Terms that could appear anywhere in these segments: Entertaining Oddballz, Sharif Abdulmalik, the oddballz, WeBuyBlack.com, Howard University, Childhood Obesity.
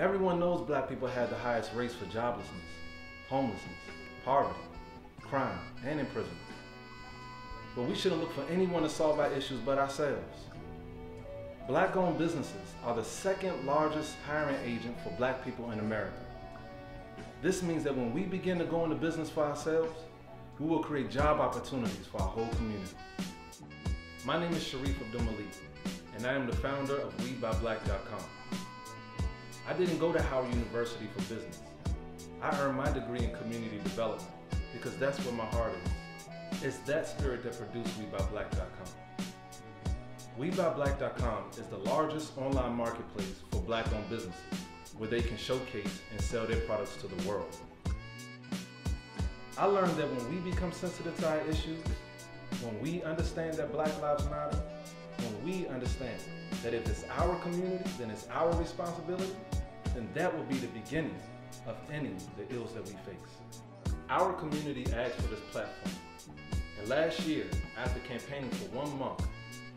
Everyone knows black people had the highest rates for joblessness, homelessness, poverty, crime, and imprisonment. But we shouldn't look for anyone to solve our issues but ourselves. Black-owned businesses are the second largest hiring agent for black people in America. This means that when we begin to go into business for ourselves, we will create job opportunities for our whole community. My name is Sharif Abdulmalik, and I am the founder of WeBuyBlack.com. I didn't go to Howard University for business. I earned my degree in community development because that's where my heart is. It's that spirit that produced WeBuyBlack.com. WeBuyBlack.com is the largest online marketplace for black-owned businesses where they can showcase and sell their products to the world. I learned that when we become sensitive to our issues, when we understand that black lives matter, when we understand that if it's our community, then it's our responsibility, then that will be the beginning of ending the ills that we face. Our community asked for this platform, and last year, after campaigning for 1 month,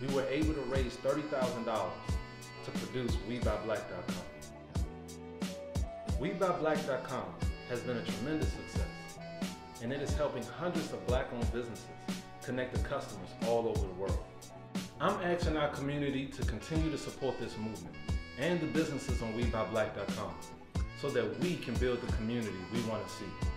we were able to raise $30,000 to produce WeBuyBlack.com. WeBuyBlack.com has been a tremendous success, and it is helping hundreds of black-owned businesses connect to customers all over the world. I'm asking our community to continue to support this movement and the businesses on WeBuyBlack.com so that we can build the community we want to see.